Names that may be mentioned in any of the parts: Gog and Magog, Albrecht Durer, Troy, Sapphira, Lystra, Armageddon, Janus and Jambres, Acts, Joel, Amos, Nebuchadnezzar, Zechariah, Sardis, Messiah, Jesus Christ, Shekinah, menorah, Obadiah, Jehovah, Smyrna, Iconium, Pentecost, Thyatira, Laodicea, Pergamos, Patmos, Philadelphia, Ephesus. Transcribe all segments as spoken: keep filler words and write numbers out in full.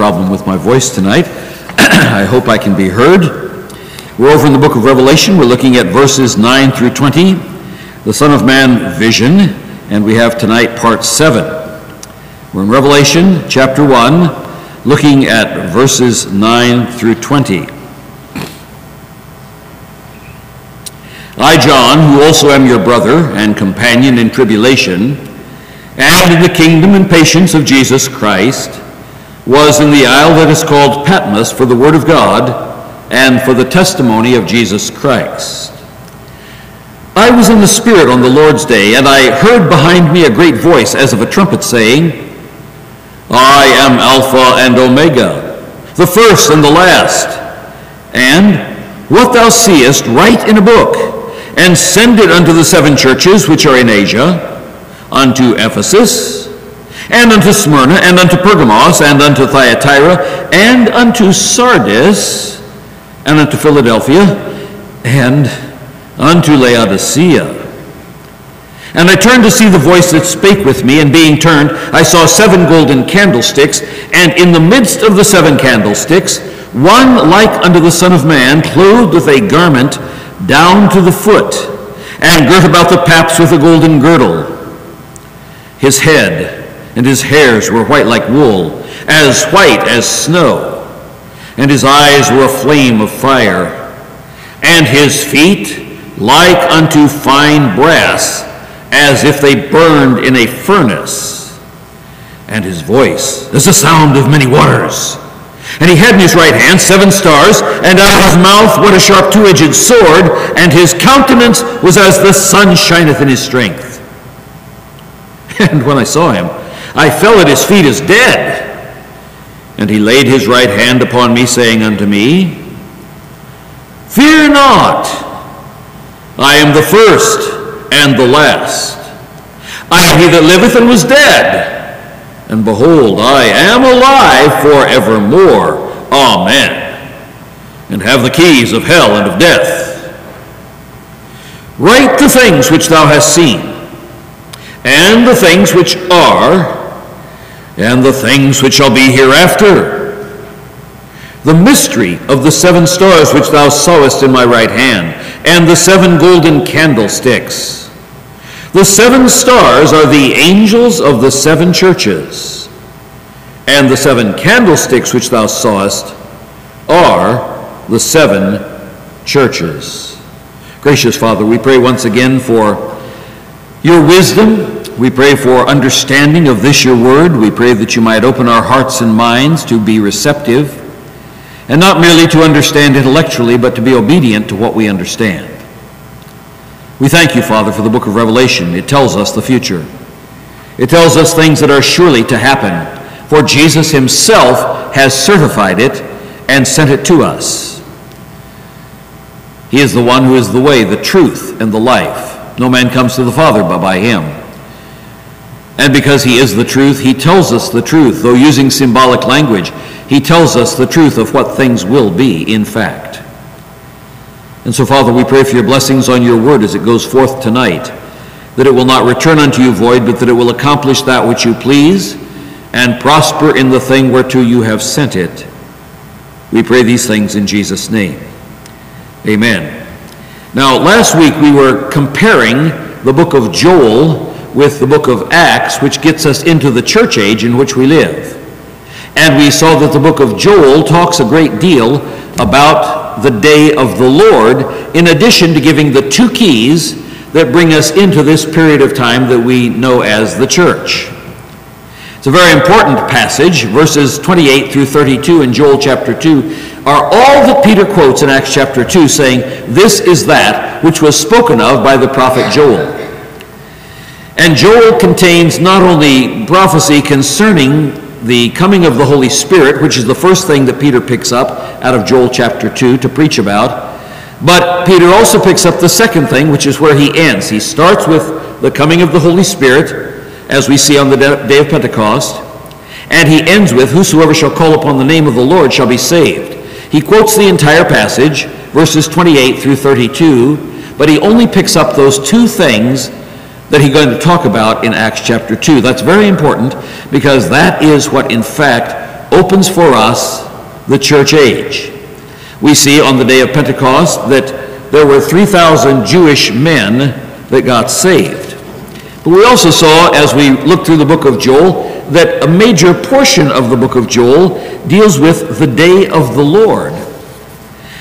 problem with my voice tonight. I hope I can be heard. We're over in the book of Revelation. We're looking at verses nine through twenty, the Son of Man vision, and we have tonight part seven. We're in Revelation chapter one, looking at verses nine through twenty. I, John, who also am your brother and companion in tribulation, and in the kingdom and patience of Jesus Christ, was in the isle that is called Patmos for the word of God and for the testimony of Jesus Christ. I was in the Spirit on the Lord's day, and I heard behind me a great voice as of a trumpet saying, I am Alpha and Omega, the first and the last, and what thou seest write in a book, and send it unto the seven churches which are in Asia, unto Ephesus, and unto Smyrna, and unto Pergamos, and unto Thyatira, and unto Sardis, and unto Philadelphia, and unto Laodicea. And I turned to see the voice that spake with me, and being turned, I saw seven golden candlesticks, and in the midst of the seven candlesticks, one like unto the Son of Man, clothed with a garment down to the foot, and girt about the paps with a golden girdle. His head and his hairs were white like wool, as white as snow, and his eyes were a flame of fire, and his feet like unto fine brass, as if they burned in a furnace, and his voice is the sound of many waters. And he had in his right hand seven stars, and out of his mouth went a sharp two-edged sword, and his countenance was as the sun shineth in his strength. And when I saw him, I fell at his feet as dead. And he laid his right hand upon me, saying unto me, Fear not, I am the first and the last. I am he that liveth and was dead. And behold, I am alive forevermore. Amen. And have the keys of hell and of death. Write the things which thou hast seen, and the things which are, and the things which shall be hereafter. The mystery of the seven stars which thou sawest in my right hand, and the seven golden candlesticks. The seven stars are the angels of the seven churches, and the seven candlesticks which thou sawest are the seven churches. Gracious Father, we pray once again for your wisdom. We pray for understanding of this, your word. We pray that you might open our hearts and minds to be receptive, and not merely to understand intellectually, but to be obedient to what we understand. We thank you, Father, for the book of Revelation. It tells us the future. It tells us things that are surely to happen, for Jesus himself has certified it and sent it to us. He is the one who is the way, the truth, and the life. No man comes to the Father but by him. And because he is the truth, he tells us the truth, though using symbolic language. He tells us the truth of what things will be, in fact. And so, Father, we pray for your blessings on your word as it goes forth tonight, that it will not return unto you void, but that it will accomplish that which you please and prosper in the thing whereto you have sent it. We pray these things in Jesus' name. Amen. Now, last week we were comparing the book of Joel with the book of Acts, which gets us into the church age in which we live. And we saw that the book of Joel talks a great deal about the day of the Lord, in addition to giving the two keys that bring us into this period of time that we know as the church. It's a very important passage. Verses twenty-eight through thirty-two in Joel chapter two are all that Peter quotes in Acts chapter two, saying, this is that which was spoken of by the prophet Joel. And Joel contains not only prophecy concerning the coming of the Holy Spirit, which is the first thing that Peter picks up out of Joel chapter two to preach about, but Peter also picks up the second thing, which is where he ends. He starts with the coming of the Holy Spirit, as we see on the day of Pentecost, and he ends with, whosoever shall call upon the name of the Lord shall be saved. He quotes the entire passage, verses twenty-eight through thirty-two, but he only picks up those two things that he's going to talk about in Acts chapter two. That's very important, because that is what, in fact, opens for us the church age. We see on the day of Pentecost that there were three thousand Jewish men that got saved. But we also saw, as we looked through the book of Joel, that a major portion of the book of Joel deals with the day of the Lord.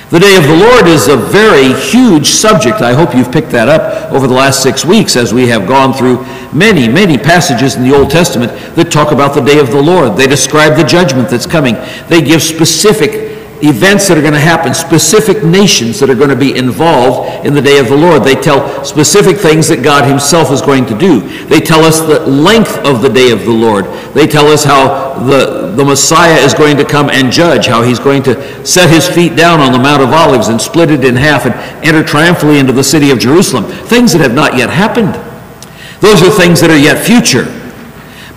The day of the Lord is a very huge subject. I hope you've picked that up over the last six weeks as we have gone through many, many passages in the Old Testament that talk about the day of the Lord. They describe the judgment that's coming. They give specific events that are going to happen, specific nations that are going to be involved in the day of the Lord. They tell specific things that God himself is going to do. They tell us the length of the day of the Lord. They tell us how the, the Messiah is going to come and judge, how he's going to set his feet down on the Mount of Olives and split it in half and enter triumphantly into the city of Jerusalem. Things that have not yet happened. Those are things that are yet future.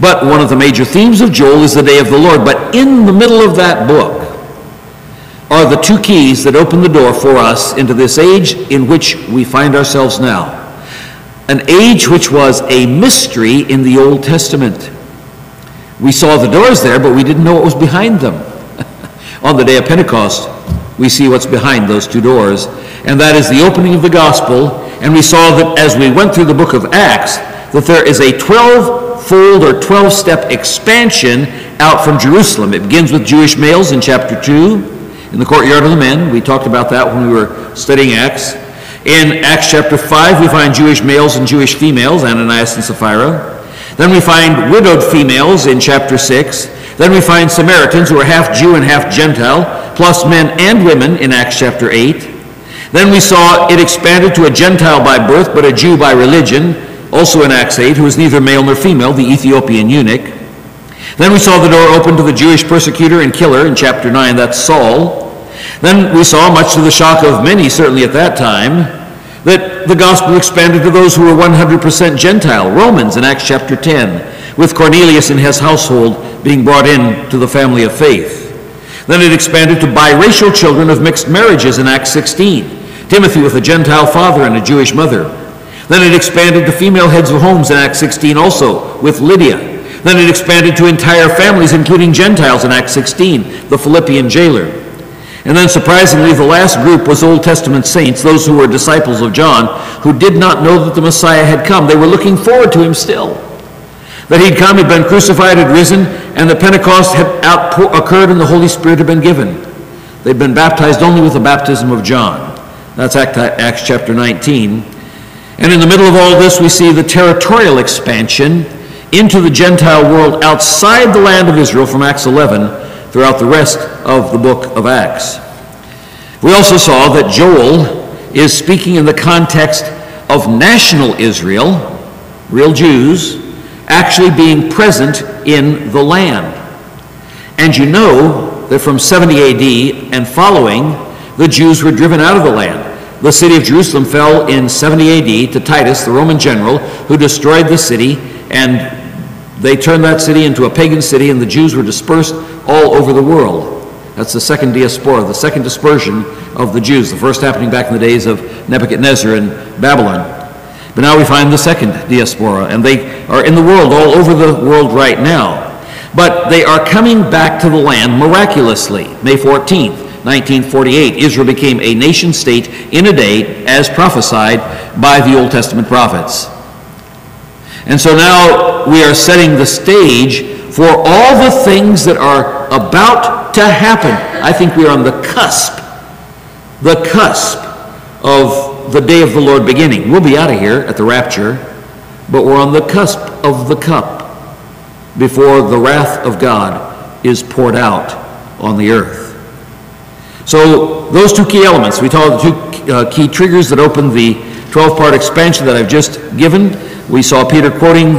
But one of the major themes of Joel is the day of the Lord. But in the middle of that book are the two keys that open the door for us into this age in which we find ourselves now. An age which was a mystery in the Old Testament. We saw the doors there, but we didn't know what was behind them. On the day of Pentecost, we see what's behind those two doors, and that is the opening of the gospel. And we saw that as we went through the book of Acts, that there is a twelve-fold or twelve-step expansion out from Jerusalem. It begins with Jewish males in chapter two. In the courtyard of the men, we talked about that when we were studying Acts. In Acts chapter five, we find Jewish males and Jewish females, Ananias and Sapphira. Then we find widowed females in chapter six. Then we find Samaritans who are half Jew and half Gentile, plus men and women in Acts chapter eight. Then we saw it expanded to a Gentile by birth, but a Jew by religion, also in Acts eight, who is neither male nor female, the Ethiopian eunuch. Then we saw the door open to the Jewish persecutor and killer in chapter nine, that's Saul. Then we saw, much to the shock of many, certainly at that time, that the gospel expanded to those who were one hundred percent Gentile, Romans in Acts chapter ten, with Cornelius and his household being brought in to the family of faith. Then it expanded to biracial children of mixed marriages in Acts sixteen, Timothy with a Gentile father and a Jewish mother. Then it expanded to female heads of homes in Acts sixteen also, with Lydia. Then it expanded to entire families, including Gentiles in Acts sixteen, the Philippian jailer. And then, surprisingly, the last group was Old Testament saints, those who were disciples of John, who did not know that the Messiah had come. They were looking forward to him still. That he'd come, he'd been crucified, had risen, and the Pentecost had occurred and the Holy Spirit had been given. They'd been baptized only with the baptism of John. That's Acts chapter nineteen. And in the middle of all this, we see the territorial expansion into the Gentile world outside the land of Israel from Acts eleven, throughout the rest of the book of Acts. We also saw that Joel is speaking in the context of national Israel, real Jews, actually being present in the land. And you know that from seventy A D and following, the Jews were driven out of the land. The city of Jerusalem fell in seventy A D to Titus, the Roman general, who destroyed the city, and they turned that city into a pagan city, and the Jews were dispersed all over the world. That's the second diaspora, the second dispersion of the Jews, the first happening back in the days of Nebuchadnezzar and Babylon. But now we find the second diaspora, and they are in the world, all over the world right now. But they are coming back to the land miraculously. May fourteenth, nineteen forty-eight, Israel became a nation-state in a day, as prophesied by the Old Testament prophets. And so now we are setting the stage for all the things that are about to happen. I think we are on the cusp, the cusp of the day of the Lord beginning. We'll be out of here at the rapture, but we're on the cusp of the cup before the wrath of God is poured out on the earth. So those two key elements, we saw the two key triggers that opened the twelve-part expansion that I've just given. We saw Peter quoting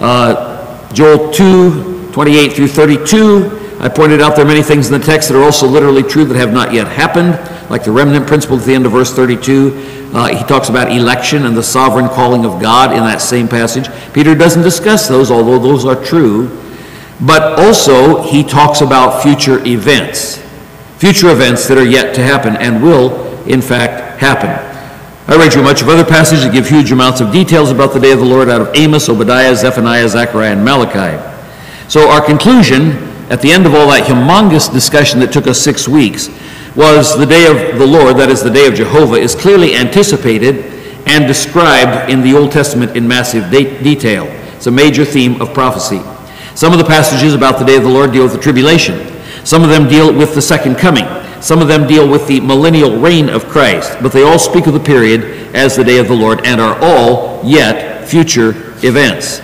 uh, Joel two, twenty-eight through thirty-two. I pointed out there are many things in the text that are also literally true that have not yet happened, like the remnant principle at the end of verse thirty-two. Uh, he talks about election and the sovereign calling of God in that same passage. Peter doesn't discuss those, although those are true. But also, he talks about future events, future events that are yet to happen and will, in fact, happen. I read you much of other passages that give huge amounts of details about the day of the Lord out of Amos, Obadiah, Zephaniah, Zechariah, and Malachi. So our conclusion at the end of all that humongous discussion that took us six weeks, was the day of the Lord, that is the day of Jehovah, is clearly anticipated and described in the Old Testament in massive de- detail. It's a major theme of prophecy. Some of the passages about the day of the Lord deal with the tribulation. Some of them deal with the second coming. Some of them deal with the millennial reign of Christ. But they all speak of the period as the day of the Lord and are all yet future events.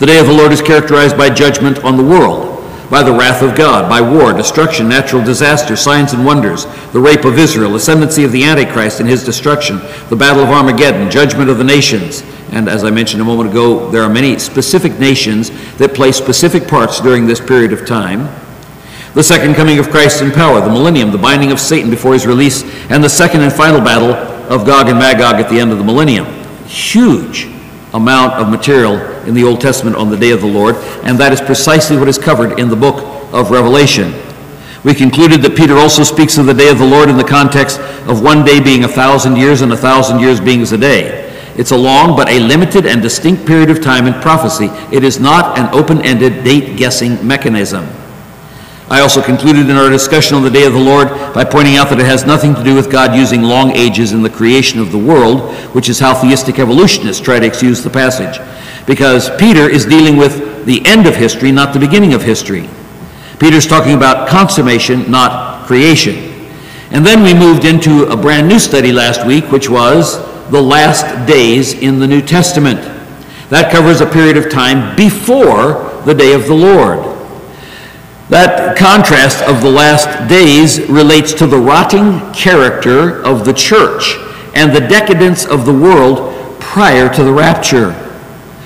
The day of the Lord is characterized by judgment on the world, by the wrath of God, by war, destruction, natural disaster, signs and wonders, the rape of Israel, ascendancy of the Antichrist and his destruction, the battle of Armageddon, judgment of the nations. And as I mentioned a moment ago, there are many specific nations that play specific parts during this period of time. The second coming of Christ in power, the millennium, the binding of Satan before his release, and the second and final battle of Gog and Magog at the end of the millennium. Huge amount of material in the Old Testament on the day of the Lord, and that is precisely what is covered in the book of Revelation. We concluded that Peter also speaks of the day of the Lord in the context of one day being a thousand years and a thousand years being as a day. It's a long but a limited and distinct period of time in prophecy. It is not an open-ended date-guessing mechanism. I also concluded in our discussion on the day of the Lord by pointing out that it has nothing to do with God using long ages in the creation of the world, which is how theistic evolutionists try to excuse the passage, because Peter is dealing with the end of history, not the beginning of history. Peter's talking about consummation, not creation. And then we moved into a brand new study last week, which was the last days in the New Testament. That covers a period of time before the day of the Lord. That contrast of the last days relates to the rotting character of the church and the decadence of the world prior to the rapture.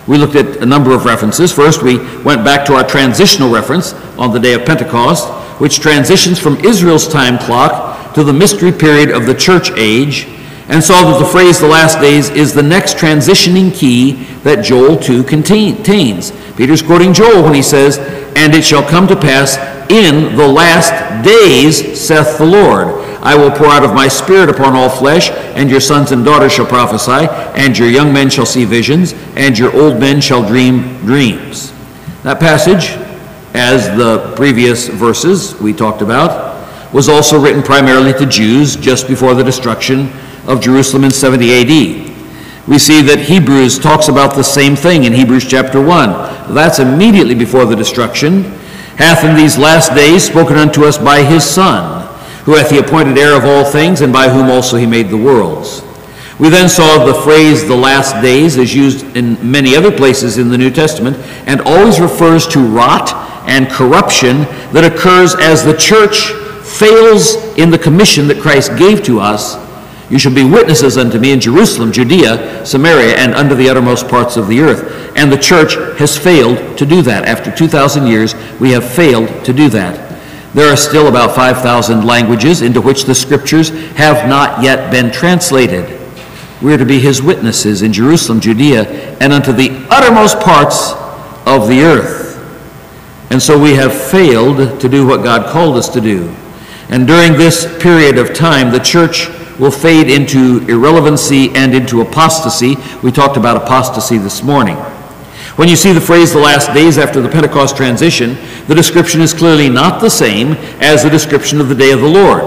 We looked at a number of references. First, we went back to our transitional reference on the day of Pentecost, which transitions from Israel's time clock to the mystery period of the church age, and saw that the phrase the last days is the next transitioning key that Joel two contains. Peter's quoting Joel when he says, "And it shall come to pass in the last days, saith the Lord, I will pour out of my spirit upon all flesh, and your sons and daughters shall prophesy, and your young men shall see visions, and your old men shall dream dreams." That passage, as the previous verses we talked about, was also written primarily to Jews just before the destruction of Jerusalem in seventy A D. We see that Hebrews talks about the same thing in Hebrews chapter one. That's immediately before the destruction. "Hath in these last days spoken unto us by his Son, who hath the appointed heir of all things, and by whom also he made the worlds." We then saw the phrase "the last days" is used in many other places in the New Testament and always refers to rot and corruption that occurs as the church fails in the commission that Christ gave to us. "You shall be witnesses unto me in Jerusalem, Judea, Samaria, and unto the uttermost parts of the earth." And the church has failed to do that. After two thousand years, we have failed to do that. There are still about five thousand languages into which the scriptures have not yet been translated. We are to be his witnesses in Jerusalem, Judea, and unto the uttermost parts of the earth. And so we have failed to do what God called us to do. And during this period of time, the church will fade into irrelevancy and into apostasy. We talked about apostasy this morning. When you see the phrase "the last days" after the Pentecost transition, the description is clearly not the same as the description of the day of the Lord.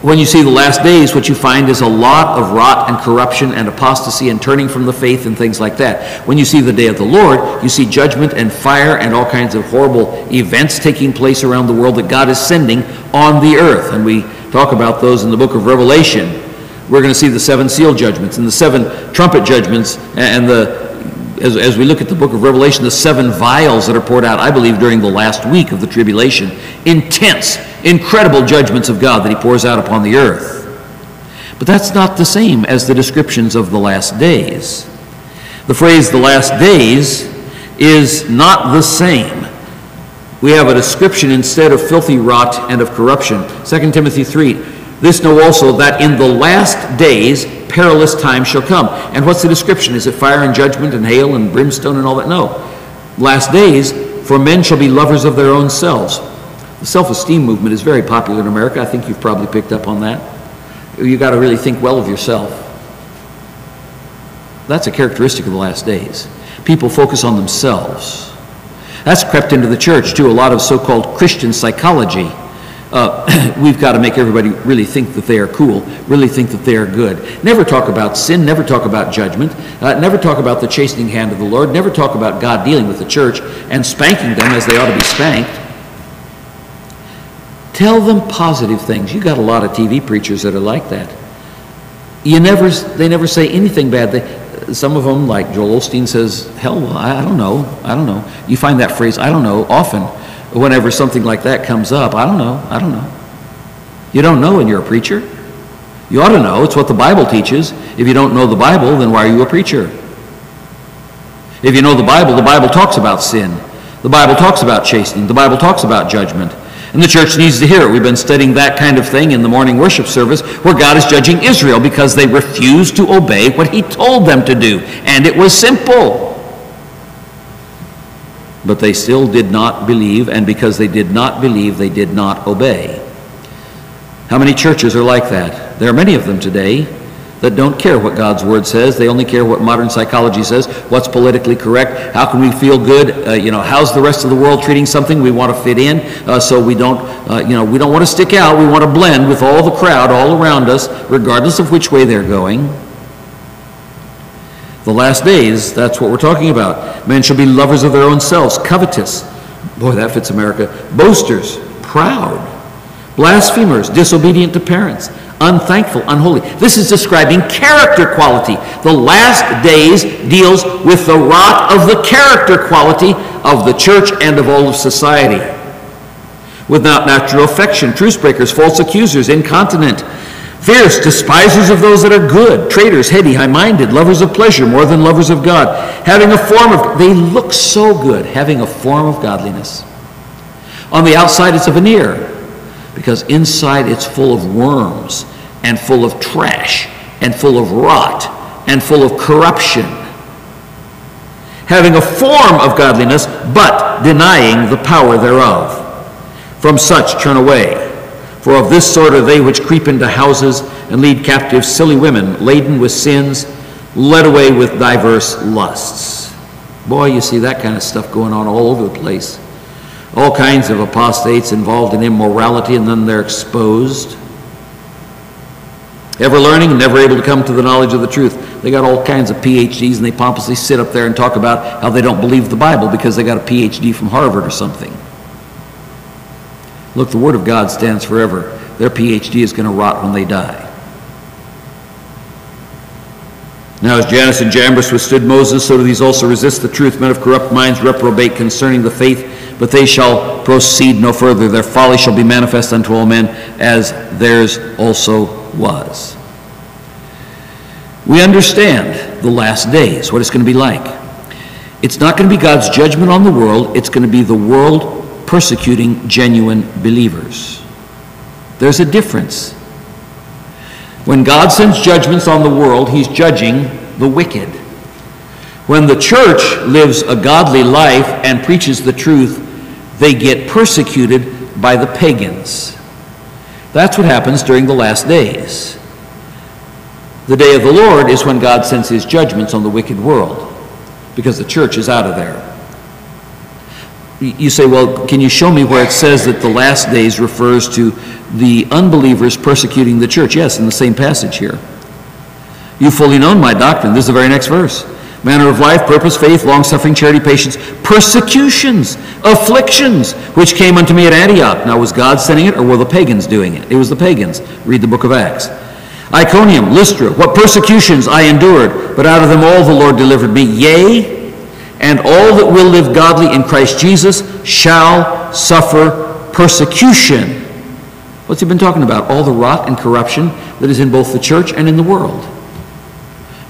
When you see the last days, what you find is a lot of rot and corruption and apostasy and turning from the faith and things like that. When you see the day of the Lord, you see judgment and fire and all kinds of horrible events taking place around the world that God is sending on the earth. And we talk about those in the book of Revelation. We're going to see the seven seal judgments and the seven trumpet judgments, and the as, as we look at the book of Revelation, the seven vials that are poured out, I believe, during the last week of the tribulation. Intense, incredible judgments of God that he pours out upon the earth. But that's not the same as the descriptions of the last days. The phrase "the last days" is not the same. We have a description instead of filthy rot and of corruption. Second Timothy three, "This know also, that in the last days perilous times shall come." And what's the description? Is it fire and judgment and hail and brimstone and all that? No. Last days, "for men shall be lovers of their own selves." The self-esteem movement is very popular in America. I think you've probably picked up on that. You've got to really think well of yourself. That's a characteristic of the last days. People focus on themselves. That's crept into the church, too, a lot of so-called Christian psychology. Uh, we've got to make everybody really think that they are cool, really think that they are good. Never talk about sin, never talk about judgment, uh, never talk about the chastening hand of the Lord, never talk about God dealing with the church and spanking them as they ought to be spanked. Tell them positive things. You got a lot of T V preachers that are like that. You never, they never say anything bad. They, some of them, like Joel Osteen, says, hell, I don't know, I don't know. You find that phrase, I don't know, often. Whenever something like that comes up, I don't know, I don't know. You don't know and you're a preacher. You ought to know. It's what the Bible teaches. If you don't know the Bible, then why are you a preacher? If you know the Bible, the Bible talks about sin. The Bible talks about chastening. The Bible talks about judgment. And the church needs to hear it. We've been studying that kind of thing in the morning worship service where God is judging Israel because they refused to obey what he told them to do. And it was simple. But they still did not believe, and because they did not believe, they did not obey. How many churches are like that? There are many of them today that don't care what God's Word says. They only care what modern psychology says, what's politically correct, how can we feel good, uh, you know, how's the rest of the world treating something? We want to fit in, uh, so we don't, uh, you know, we don't want to stick out. We want to blend with all the crowd all around us, regardless of which way they're going. The last days, that's what we're talking about. Men shall be lovers of their own selves, covetous. Boy, that fits America. Boasters, proud, blasphemers, disobedient to parents, unthankful, unholy. This is describing character quality. The last days deals with the rot of the character quality of the church and of all of society. Without natural affection, truce breakers, false accusers, incontinent, fierce, despisers of those that are good, traitors, heady, high-minded, lovers of pleasure more than lovers of God, having a form of, they look so good, having a form of godliness. On the outside it's a veneer, because inside it's full of worms and full of trash and full of rot and full of corruption. Having a form of godliness, but denying the power thereof. From such turn away. For of this sort are they which creep into houses and lead captive silly women, laden with sins, led away with diverse lusts. Boy, you see that kind of stuff going on all over the place. All kinds of apostates involved in immorality, and then they're exposed. Ever learning and never able to come to the knowledge of the truth. They got all kinds of P H Ds, and they pompously sit up there and talk about how they don't believe the Bible because they got a P H D from Harvard or something. Look, the Word of God stands forever. Their P H D is going to rot when they die. Now, as Janus and Jambres withstood Moses, so do these also resist the truth. Men of corrupt minds reprobate concerning the faith, but they shall proceed no further. Their folly shall be manifest unto all men, as theirs also was. We understand the last days, what it's going to be like. It's not going to be God's judgment on the world. It's going to be the world persecuting genuine believers. There's a difference. When God sends judgments on the world, he's judging the wicked. When the church lives a godly life and preaches the truth, they get persecuted by the pagans. That's what happens during the last days. The day of the Lord is when God sends his judgments on the wicked world, because the church is out of there. You say, well, can you show me where it says that the last days refers to the unbelievers persecuting the church? Yes, in the same passage here. You've fully known my doctrine. This is the very next verse. Manner of life, purpose, faith, long-suffering, charity, patience, persecutions, afflictions, which came unto me at Antioch. Now, was God sending it, or were the pagans doing it? It was the pagans. Read the book of Acts. Iconium, Lystra, what persecutions I endured, but out of them all the Lord delivered me. Yea, and all that will live godly in Christ Jesus shall suffer persecution. What's he been talking about? All the rot and corruption that is in both the church and in the world.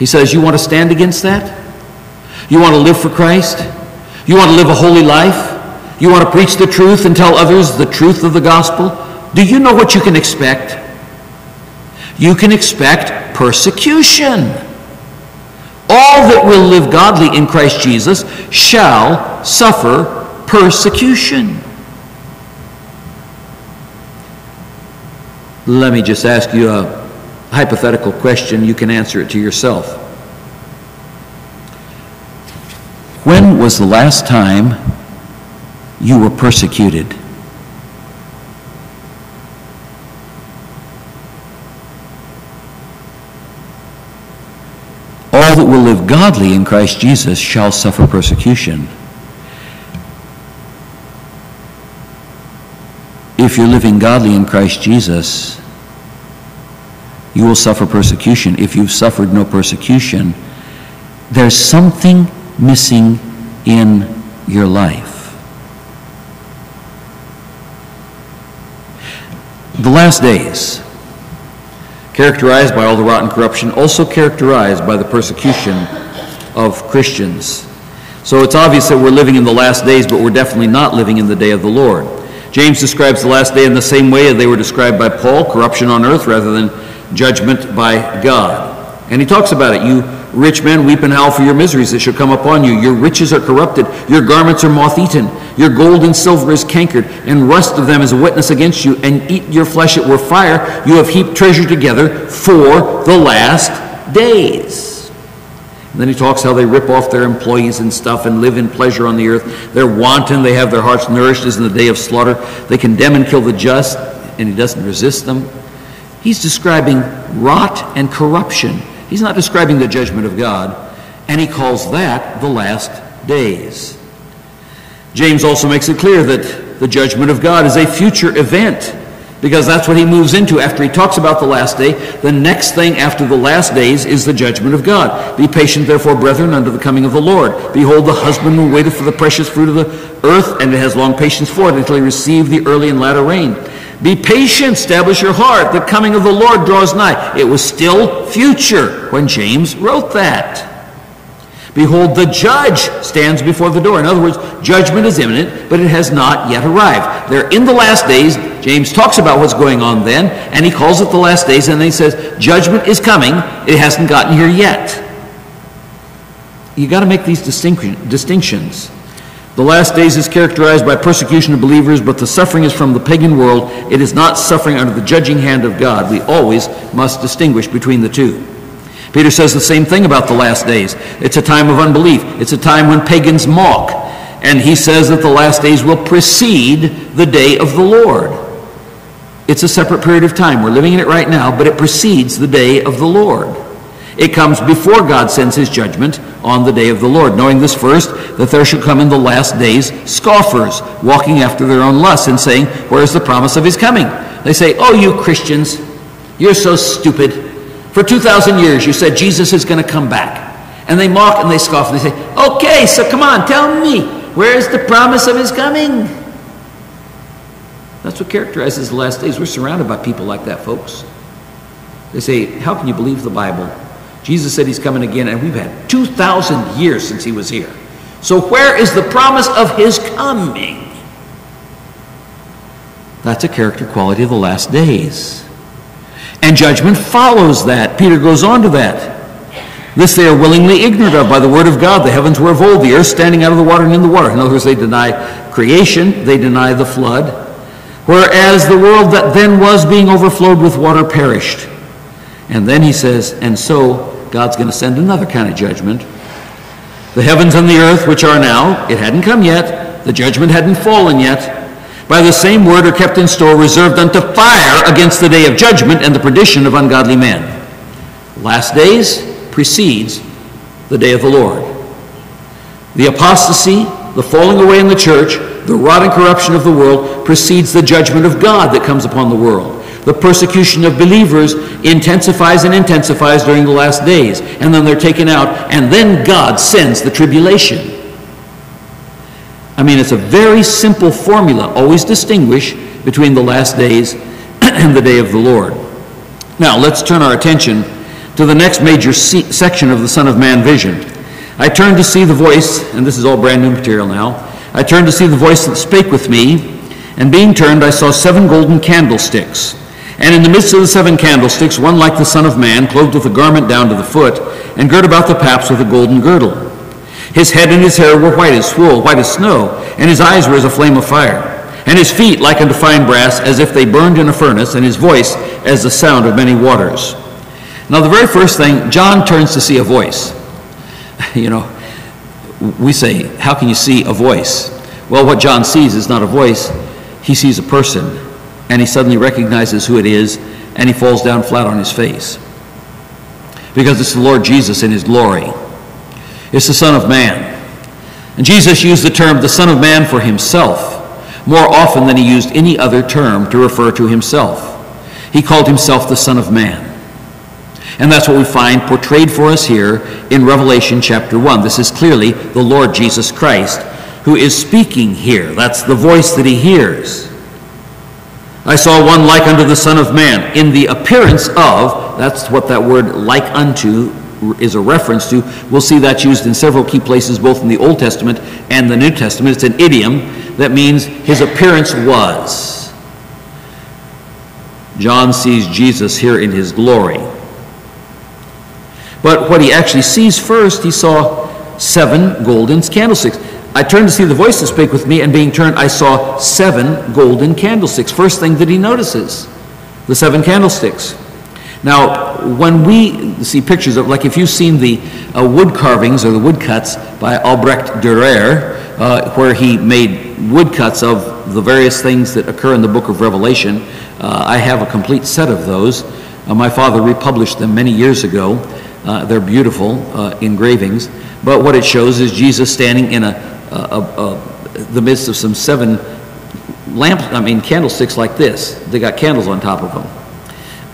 He says, you want to stand against that? You want to live for Christ? You want to live a holy life? You want to preach the truth and tell others the truth of the gospel? Do you know what you can expect? You can expect persecution. All that will live godly in Christ Jesus shall suffer persecution. Let me just ask you a hypothetical question. You can answer it to yourself. When was the last time you were persecuted. All that will live godly in Christ Jesus shall suffer persecution. If you're living godly in Christ Jesus, you will suffer persecution. If you've suffered no persecution, there's something missing in your life. The last days, characterized by all the rot and corruption, also characterized by the persecution of Christians. So it's obvious that we're living in the last days, but we're definitely not living in the day of the Lord. James describes the last day in the same way as they were described by Paul, corruption on earth rather than judgment by God. And he talks about it. You rich men, weep and howl for your miseries that shall come upon you. Your riches are corrupted. Your garments are moth-eaten. Your gold and silver is cankered, and rust of them is a witness against you. And eat your flesh, it were fire. You have heaped treasure together for the last days. And then he talks how they rip off their employees and stuff and live in pleasure on the earth. They're wanton. They have their hearts nourished as in the day of slaughter. They condemn and kill the just, and he doesn't resist them. He's describing rot and corruption. He's not describing the judgment of God, and he calls that the last days. James also makes it clear that the judgment of God is a future event, because that's what he moves into after he talks about the last day. The next thing after the last days is the judgment of God. Be patient, therefore, brethren, unto the coming of the Lord. Behold, the husbandman waiteth for the precious fruit of the earth, and it has long patience for it until he receive the early and latter rain. Be patient, establish your heart. The coming of the Lord draws nigh. It was still future when James wrote that. Behold, the judge stands before the door. In other words, judgment is imminent, but it has not yet arrived. They're in the last days. James talks about what's going on then, and he calls it the last days, and then he says, judgment is coming. It hasn't gotten here yet. You've got to make these distinctions. The last days is characterized by persecution of believers, but the suffering is from the pagan world. It is not suffering under the judging hand of God. We always must distinguish between the two. Peter says the same thing about the last days. It's a time of unbelief. It's a time when pagans mock. And he says that the last days will precede the day of the Lord. It's a separate period of time. We're living in it right now, but it precedes the day of the Lord. It comes before God sends his judgment on the day of the Lord, knowing this first, that there shall come in the last days scoffers, walking after their own lusts and saying, where is the promise of his coming? They say, oh, you Christians, you're so stupid. For two thousand years, you said Jesus is going to come back. And they mock and they scoff and they say, okay, so come on, tell me, where is the promise of his coming? That's what characterizes the last days. We're surrounded by people like that, folks. They say, how can you believe the Bible? Jesus said he's coming again, and we've had two thousand years since he was here. So where is the promise of his coming? That's a character quality of the last days. And judgment follows that. Peter goes on to that. This they are willingly ignorant of by the word of God. The heavens were of old, the earth standing out of the water and in the water. In other words, they deny creation, they deny the flood. Whereas the world that then was being overflowed with water perished. And then he says, and so God's going to send another kind of judgment. The heavens and the earth, which are now, it hadn't come yet. The judgment hadn't fallen yet. By the same word are kept in store, reserved unto fire against the day of judgment and the perdition of ungodly men. Last days precedes the day of the Lord. The apostasy, the falling away in the church, the rot and corruption of the world precedes the judgment of God that comes upon the world. The persecution of believers intensifies and intensifies during the last days, and then they're taken out, and then God sends the tribulation. I mean, it's a very simple formula. Always distinguish between the last days and the day of the Lord. Now, let's turn our attention to the next major section of the Son of Man vision. I turned to see the voice, and this is all brand new material now. I turned to see the voice that spake with me, and being turned, I saw seven golden candlesticks. And in the midst of the seven candlesticks, one like the Son of Man, clothed with a garment down to the foot, and girt about the paps with a golden girdle. His head and his hair were white as wool, white as snow, and his eyes were as a flame of fire. And his feet like unto fine brass, as if they burned in a furnace, and his voice as the sound of many waters. Now the very first thing, John turns to see a voice. You know, we say, how can you see a voice? Well, what John sees is not a voice. He sees a person, and he suddenly recognizes who it is, and he falls down flat on his face. Because it's the Lord Jesus in his glory. It's the Son of Man. And Jesus used the term the Son of Man for himself more often than he used any other term to refer to himself. He called himself the Son of Man. And that's what we find portrayed for us here in Revelation chapter one. This is clearly the Lord Jesus Christ who is speaking here. That's the voice that he hears. I saw one like unto the Son of Man in the appearance of, that's what that word like unto is a reference to. We'll see that used in several key places, both in the Old Testament and the New Testament. It's an idiom that means his appearance was. John sees Jesus here in his glory. But what he actually sees first, he saw seven golden candlesticks. I turned to see the voice that spake with me, and being turned, I saw seven golden candlesticks. First thing that he notices, the seven candlesticks. Now, when we see pictures of, like if you've seen the uh, wood carvings or the woodcuts by Albrecht Durer, uh, where he made woodcuts of the various things that occur in the book of Revelation, uh, I have a complete set of those. Uh, my father republished them many years ago. Uh, they're beautiful uh, engravings. But what it shows is Jesus standing in a Uh, uh, uh, the midst of some seven lamps, I mean candlesticks like this. They got candles on top of them.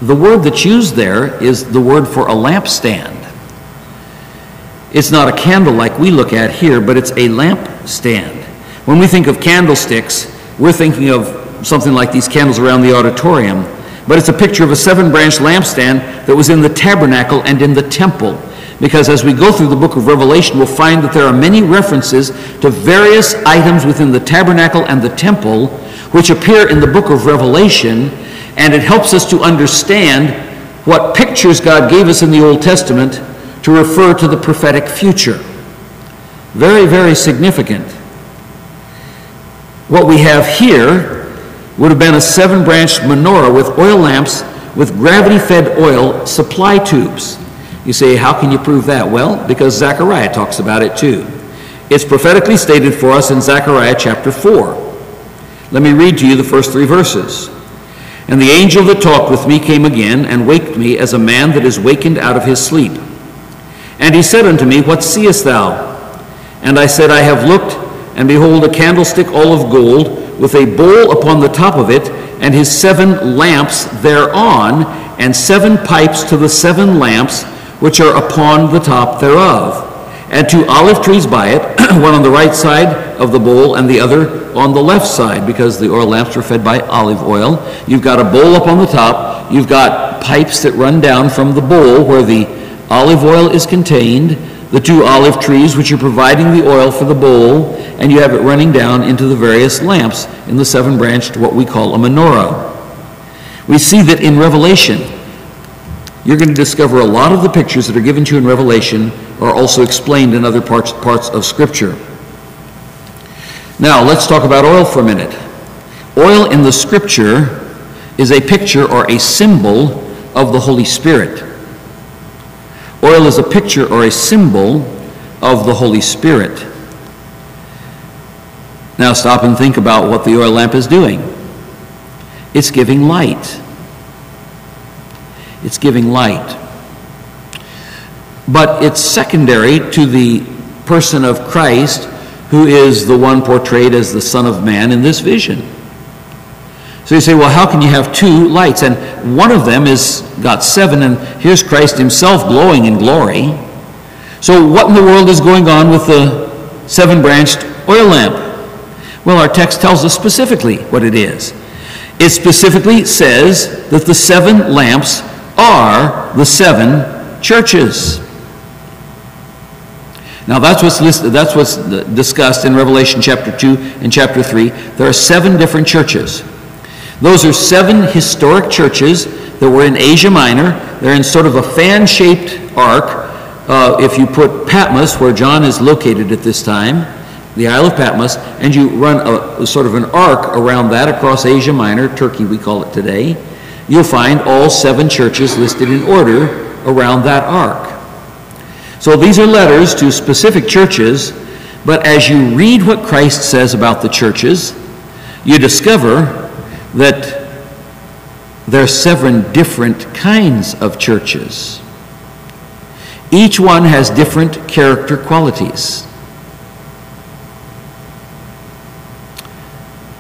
The word that's used there is the word for a lampstand. It's not a candle like we look at here, but it's a lampstand. When we think of candlesticks, we're thinking of something like these candles around the auditorium, but it's a picture of a seven-branch lampstand that was in the tabernacle and in the temple. Because as we go through the book of Revelation, we'll find that there are many references to various items within the tabernacle and the temple which appear in the book of Revelation, and it helps us to understand what pictures God gave us in the Old Testament to refer to the prophetic future. Very, very significant. What we have here would have been a seven-branched menorah with oil lamps with gravity-fed oil supply tubes. You say, how can you prove that? Well, because Zechariah talks about it too. It's prophetically stated for us in Zechariah chapter four. Let me read to you the first three verses. And the angel that talked with me came again and waked me as a man that is wakened out of his sleep. And he said unto me, What seest thou? And I said, I have looked, and behold, a candlestick all of gold, with a bowl upon the top of it, and his seven lamps thereon, and seven pipes to the seven lamps, which are upon the top thereof, and two olive trees by it, one on the right side of the bowl and the other on the left side, because the oil lamps were fed by olive oil. You've got a bowl up on the top, you've got pipes that run down from the bowl where the olive oil is contained, the two olive trees which are providing the oil for the bowl, and you have it running down into the various lamps in the seven-branched, what we call a menorah. We see that in Revelation. You're going to discover a lot of the pictures that are given to you in Revelation are also explained in other parts, parts of Scripture. Now, let's talk about oil for a minute. Oil in the Scripture is a picture or a symbol of the Holy Spirit. Oil is a picture or a symbol of the Holy Spirit. Now, stop and think about what the oil lamp is doing. It's giving light. It's giving light. But it's secondary to the person of Christ, who is the one portrayed as the Son of Man in this vision. So you say, well, how can you have two lights? And one of them is got seven, and here's Christ himself glowing in glory. So what in the world is going on with the seven-branched oil lamp? Well, our text tells us specifically what it is. It specifically says that the seven lamps are the seven churches. Now that's what's listed, that's what's discussed in Revelation chapter two and chapter three. There are seven different churches. Those are seven historic churches that were in Asia Minor. They're in sort of a fan-shaped arc. Uh, if you put Patmos, where John is located at this time, the Isle of Patmos, and you run a, a sort of an arc around that across Asia Minor, Turkey we call it today, you'll find all seven churches listed in order around that arc. So these are letters to specific churches But as you read what Christ says about the churches, you discover that there are seven different kinds of churches. Each one has different character qualities.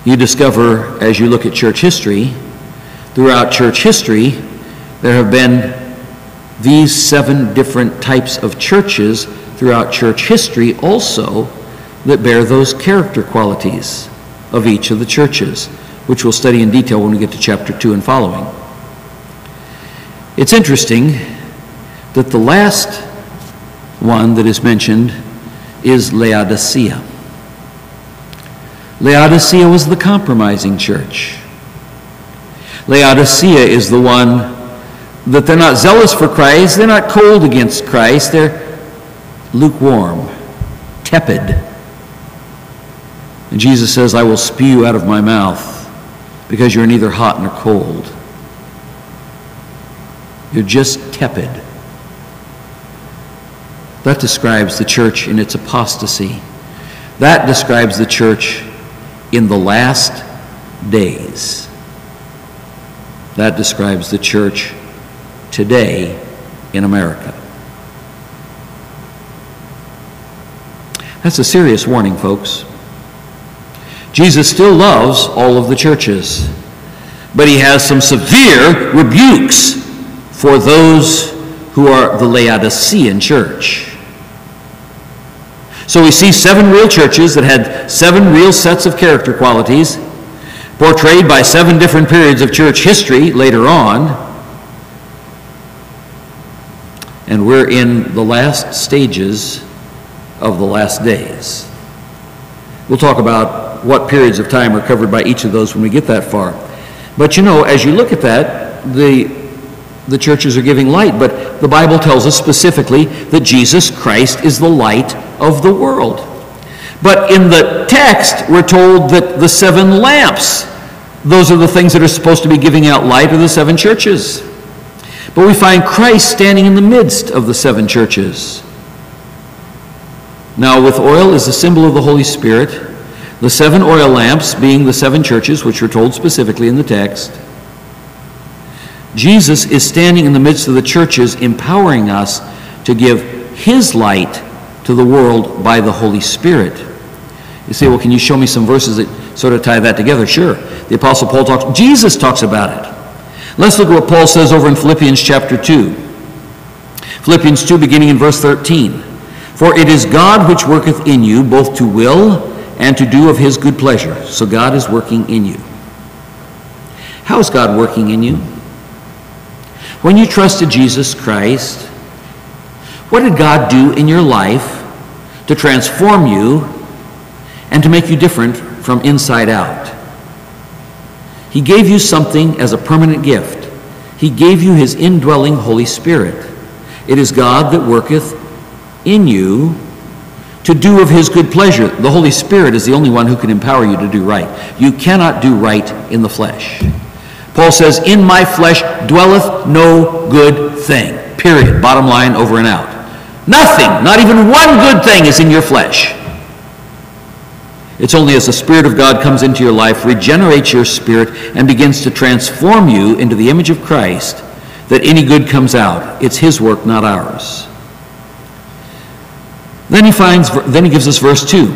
You discover, as you look at church history, throughout church history, there have been these seven different types of churches throughout church history also that bear those character qualities of each of the churches, which we'll study in detail when we get to chapter two and following. It's interesting that the last one that is mentioned is Laodicea. Laodicea was the compromising church. Laodicea is the one that they're not zealous for Christ, they're not cold against Christ, they're lukewarm, tepid. And Jesus says, I will spew you out of my mouth because you're neither hot nor cold. You're just tepid. That describes the church in its apostasy. That describes the church in the last days. That describes the church today in America. That's a serious warning, folks. Jesus still loves all of the churches, but he has some severe rebukes for those who are the Laodicean church. So we see seven real churches that had seven real sets of character qualities, portrayed by seven different periods of church history later on. And we're in the last stages of the last days. We'll talk about what periods of time are covered by each of those when we get that far. But you know, as you look at that, the the churches are giving light, but the Bible tells us specifically that Jesus Christ is the light of the world. But in the text, we're told that the seven lamps, those are the things that are supposed to be giving out light, are the seven churches. But we find Christ standing in the midst of the seven churches. Now, with oil is a symbol of the Holy Spirit, the seven oil lamps being the seven churches, which are told specifically in the text. Jesus is standing in the midst of the churches, empowering us to give his light to the world by the Holy Spirit. You say, well, can you show me some verses that sort of tie that together? Sure. The Apostle Paul talks, Jesus talks about it. Let's look at what Paul says over in Philippians chapter two. Philippians two, beginning in verse thirteen. For it is God which worketh in you, both to will and to do of his good pleasure. So God is working in you. How is God working in you? When you trusted Jesus Christ, what did God do in your life to transform you and to make you different from inside out? He gave you something as a permanent gift. He gave you his indwelling Holy Spirit. It is God that worketh in you to do of his good pleasure. The Holy Spirit is the only one who can empower you to do right. You cannot do right in the flesh. Paul says, in my flesh dwelleth no good thing. Period. Bottom line, over and out. Nothing, not even one good thing is in your flesh. It's only as the Spirit of God comes into your life, regenerates your spirit, and begins to transform you into the image of Christ that any good comes out. It's his work, not ours. Then he finds, then he gives us verse two,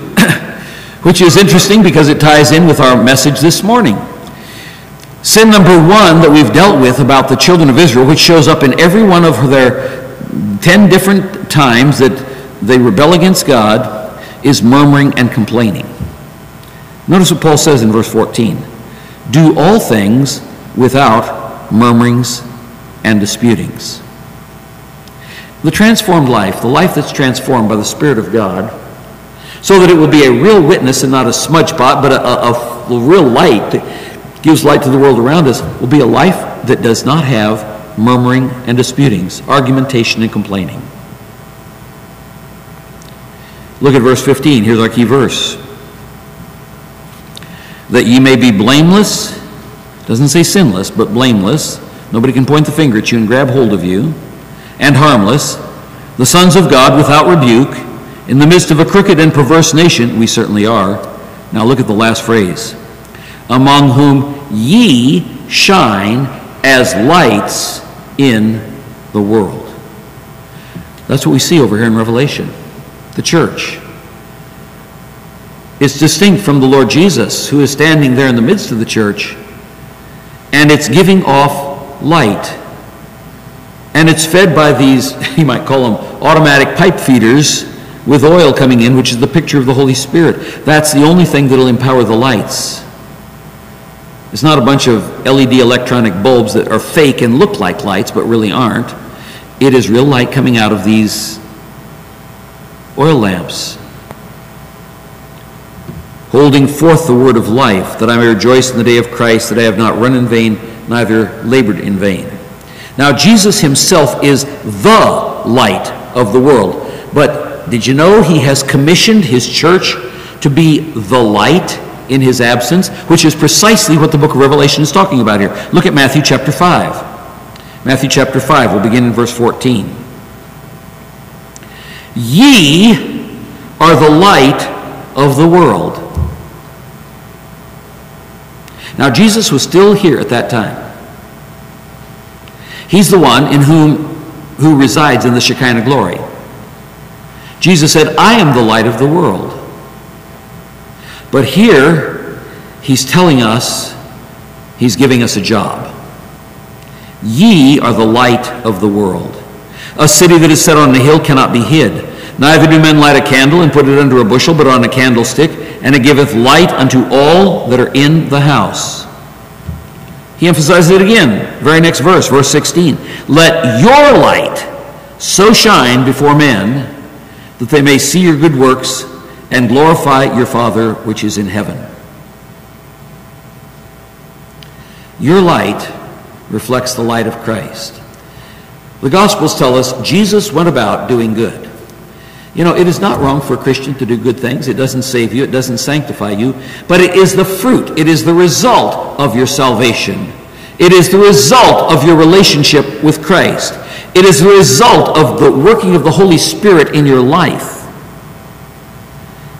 which is interesting because it ties in with our message this morning. Sin number one that we've dealt with about the children of Israel, which shows up in every one of their ten different times that they rebel against God, is murmuring and complaining. Notice what Paul says in verse fourteen. Do all things without murmurings and disputings. The transformed life, the life that's transformed by the Spirit of God, so that it will be a real witness and not a smudge pot, but a, a, a real light that gives light to the world around us, will be a life that does not have murmuring and disputings, argumentation and complaining. Look at verse fifteen. Here's our key verse. That ye may be blameless, doesn't say sinless, but blameless. Nobody can point the finger at you and grab hold of you. And harmless, the sons of God without rebuke, In the midst of a crooked and perverse nation, we certainly are. Now look at the last phrase. Among whom ye shine as lights in the world. That's what we see over here in Revelation, the church. It's distinct from the Lord Jesus, who is standing there in the midst of the church, and it's giving off light. And it's fed by these, you might call them automatic pipe feeders with oil coming in, which is the picture of the Holy Spirit. That's the only thing that'll empower the lights. It's not a bunch of L E D electronic bulbs that are fake and look like lights, but really aren't. It is real light coming out of these oil lamps, holding forth the word of life, that I may rejoice in the day of Christ, that I have not run in vain, neither labored in vain. Now, Jesus himself is the light of the world. But did you know he has commissioned his church to be the light in his absence, which is precisely what the book of Revelation is talking about here. Look at Matthew chapter five. Matthew chapter five, we'll begin in verse fourteen. Ye are the light of the world. Now, Jesus was still here at that time. He's the one in whom, who resides in the Shekinah glory. Jesus said, I am the light of the world. But here, he's telling us, he's giving us a job. Ye are the light of the world. A city that is set on a hill cannot be hid. Neither do men light a candle and put it under a bushel, but on a candlestick, and it giveth light unto all that are in the house. He emphasizes it again, very next verse, verse sixteen. Let your light so shine before men that they may see your good works and glorify your Father which is in heaven. Your light reflects the light of Christ. The Gospels tell us Jesus went about doing good. You know, it is not wrong for a Christian to do good things. It doesn't save you. It doesn't sanctify you. But it is the fruit. It is the result of your salvation. It is the result of your relationship with Christ. It is the result of the working of the Holy Spirit in your life.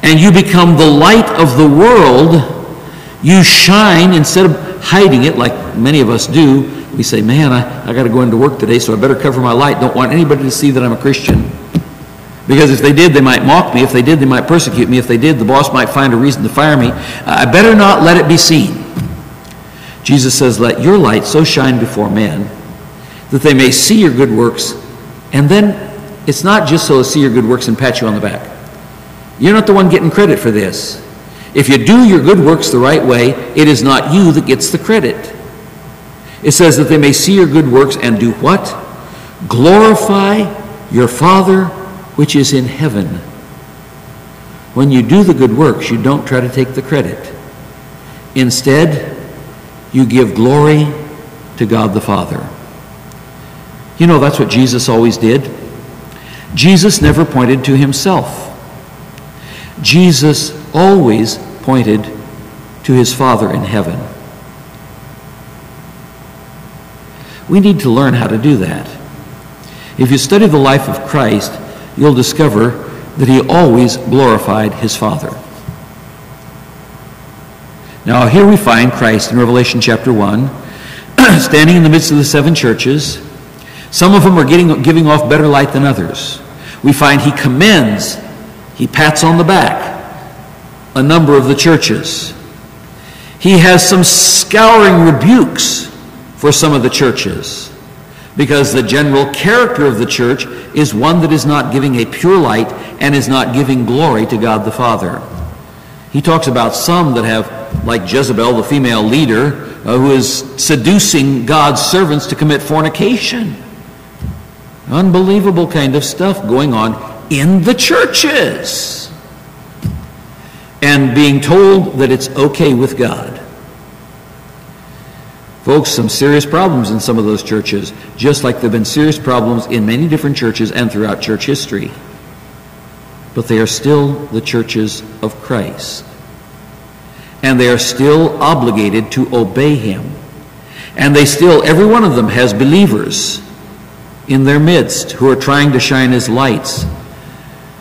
And you become the light of the world. You shine instead of hiding it like many of us do. We say, man, I, I got to go into work today, so I better cover my light. Don't want anybody to see that I'm a Christian. Because if they did, they might mock me. If they did, they might persecute me. If they did, the boss might find a reason to fire me. I better not let it be seen. Jesus says, let your light so shine before men that they may see your good works. And then it's not just so to see your good works and pat you on the back. You're not the one getting credit for this. If you do your good works the right way, it is not you that gets the credit. It says that they may see your good works and do what? Glorify your Father which is in heaven. When you do the good works, you don't try to take the credit. Instead, you give glory to God the Father. You know, that's what Jesus always did. Jesus never pointed to himself. Jesus always pointed to his Father in heaven. We need to learn how to do that. If you study the life of Christ, you'll discover that he always glorified his Father. Now, here we find Christ in Revelation chapter one, standing in the midst of the seven churches. Some of them are getting, giving off better light than others. We find he commends, he pats on the back a number of the churches. He has some scouring rebukes for some of the churches because the general character of the church is one that is not giving a pure light and is not giving glory to God the Father. He talks about some that have, like Jezebel, the female leader, uh, who is seducing God's servants to commit fornication. Unbelievable kind of stuff going on in the churches. And being told that it's okay with God. Folks, some serious problems in some of those churches, just like there have been serious problems in many different churches and throughout church history. But they are still the churches of Christ. And they are still obligated to obey him. And they still, every one of them has believers in their midst who are trying to shine as lights.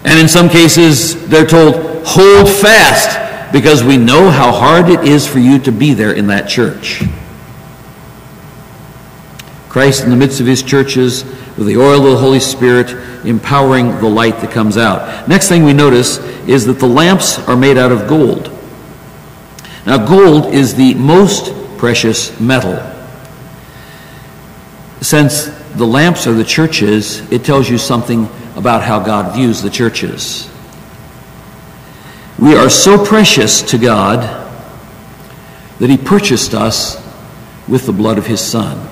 And in some cases, they're told, hold fast, because we know how hard it is for you to be there in that church. Christ in the midst of his churches, with the oil of the Holy Spirit, empowering the light that comes out. Next thing we notice is that the lamps are made out of gold. Now, gold is the most precious metal. Since the lamps are the churches, it tells you something about how God views the churches. We are so precious to God that he purchased us with the blood of his Son.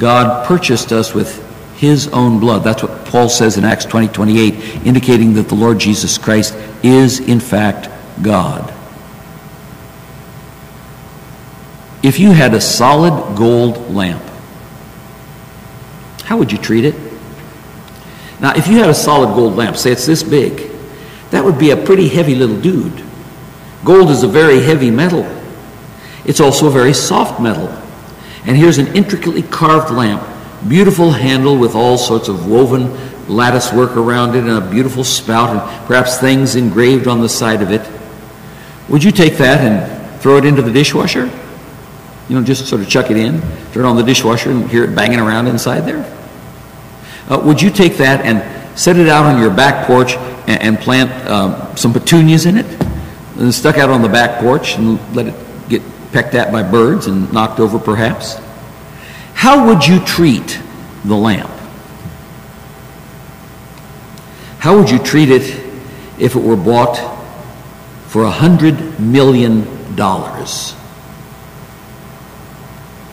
God purchased us with his own blood. That's what Paul says in Acts twenty, twenty-eight, indicating that the Lord Jesus Christ is, in fact, God. If you had a solid gold lamp, how would you treat it? Now, if you had a solid gold lamp, say it's this big, that would be a pretty heavy little dude. Gold is a very heavy metal. It's also a very soft metal. And here's an intricately carved lamp, beautiful handle with all sorts of woven lattice work around it and a beautiful spout and perhaps things engraved on the side of it. Would you take that and throw it into the dishwasher? You know, just sort of chuck it in, turn on the dishwasher and hear it banging around inside there? Uh, would you take that and set it out on your back porch and, and plant um, some petunias in it and stuck out on the back porch and let it get pecked at by birds and knocked over perhaps? How would you treat the lamp? How would you treat it if it were bought for a hundred million dollars?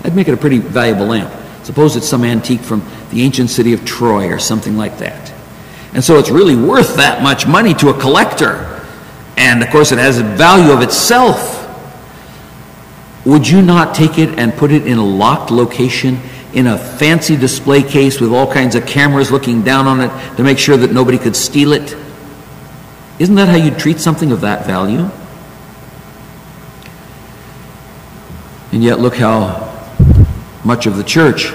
That'd make it a pretty valuable lamp. Suppose it's some antique from the ancient city of Troy or something like that. And so it's really worth that much money to a collector. And of course it has a value of itself. Would you not take it and put it in a locked location in a fancy display case with all kinds of cameras looking down on it to make sure that nobody could steal it? Isn't that how you'd treat something of that value? And yet look how much of the church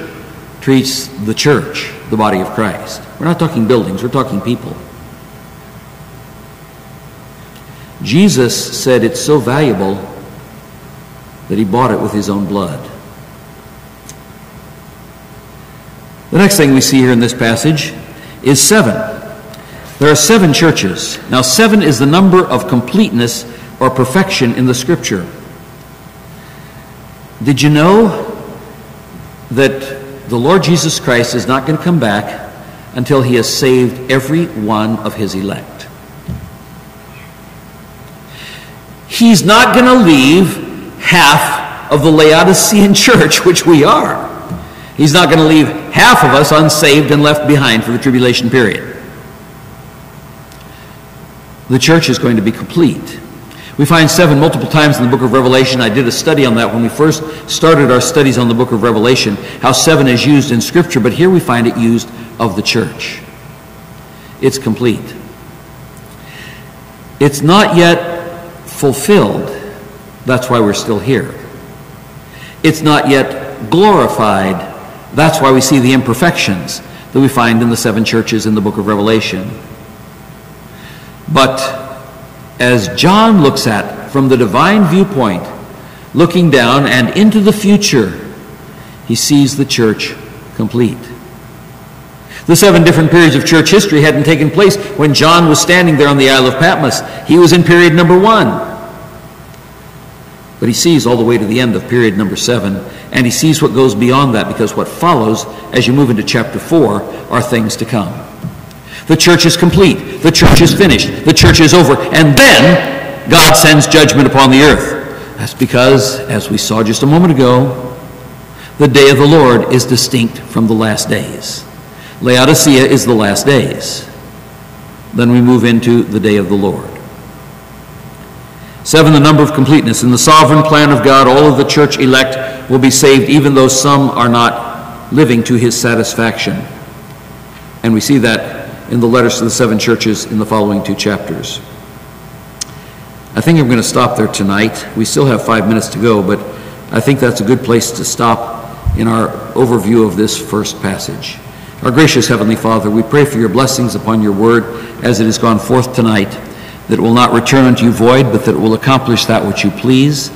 treats the church, the body of Christ. We're not talking buildings, we're talking people. Jesus said it's so valuable that he bought it with his own blood. The next thing we see here in this passage is seven. There are seven churches. Now, seven is the number of completeness or perfection in the Scripture. Did you know that the Lord Jesus Christ is not going to come back until he has saved every one of his elect? He's not going to leave half of the Laodicean church, which we are. He's not going to leave half of us unsaved and left behind for the tribulation period. The church is going to be complete. We find seven multiple times in the book of Revelation. I did a study on that when we first started our studies on the book of Revelation, how seven is used in Scripture, but here we find it used of the church. It's complete. It's not yet fulfilled. That's why we're still here. It's not yet glorified. That's why we see the imperfections that we find in the seven churches in the book of Revelation. But as John looks at from the divine viewpoint, looking down and into the future, he sees the church complete. The seven different periods of church history hadn't taken place when John was standing there on the Isle of Patmos. He was in period number one. But he sees all the way to the end of period number seven, and he sees what goes beyond that, because what follows as you move into chapter four are things to come. The church is complete. The church is finished. The church is over. And then God sends judgment upon the earth. That's because, as we saw just a moment ago, the day of the Lord is distinct from the last days. Laodicea is the last days. Then we move into the day of the Lord. Seven, the number of completeness. In the sovereign plan of God, all of the church elect will be saved, even though some are not living to his satisfaction. And we see that in the letters to the seven churches in the following two chapters. I think I'm going to stop there tonight. We still have five minutes to go, but I think that's a good place to stop in our overview of this first passage. Our gracious Heavenly Father, we pray for your blessings upon your word as it has gone forth tonight, that it will not return unto you void, but that it will accomplish that which you please,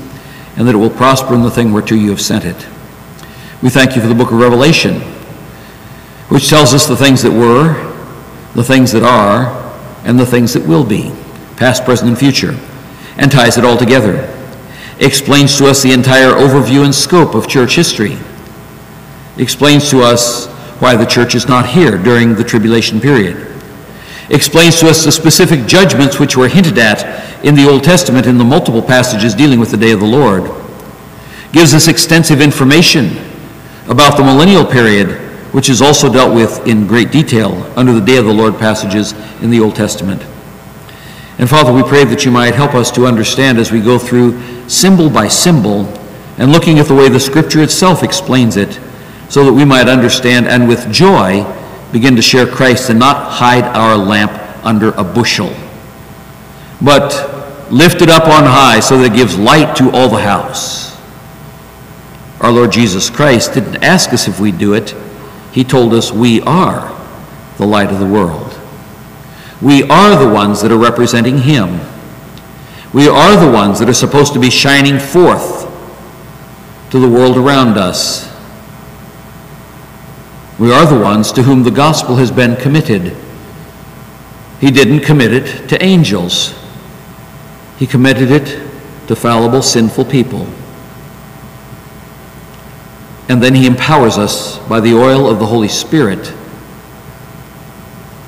and that it will prosper in the thing whereto you have sent it. We thank you for the book of Revelation, which tells us the things that were, the things that are, and the things that will be, past, present, and future, and ties it all together. It explains to us the entire overview and scope of church history. It explains to us why the church is not here during the tribulation period. Explains to us the specific judgments which were hinted at in the Old Testament in the multiple passages dealing with the day of the Lord. Gives us extensive information about the millennial period, which is also dealt with in great detail under the day of the Lord passages in the Old Testament. And Father, we pray that you might help us to understand as we go through symbol by symbol and looking at the way the Scripture itself explains it, so that we might understand and with joy begin to share Christ and not hide our lamp under a bushel, but lift it up on high so that it gives light to all the house. Our Lord Jesus Christ didn't ask us if we do it. He told us we are the light of the world. We are the ones that are representing him. We are the ones that are supposed to be shining forth to the world around us. We are the ones to whom the gospel has been committed. He didn't commit it to angels. He committed it to fallible, sinful people. And then he empowers us by the oil of the Holy Spirit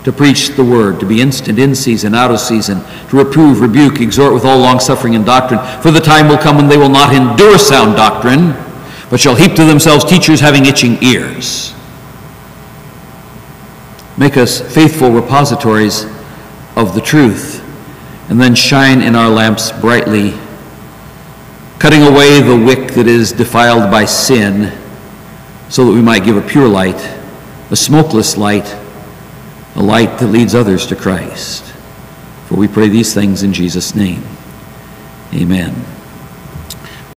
to preach the word, to be instant in season, out of season, to reprove, rebuke, exhort with all longsuffering and doctrine. For the time will come when they will not endure sound doctrine, but shall heap to themselves teachers having itching ears. Make us faithful repositories of the truth, and then shine in our lamps brightly, cutting away the wick that is defiled by sin, so that we might give a pure light, a smokeless light, a light that leads others to Christ. For we pray these things in Jesus' name. Amen.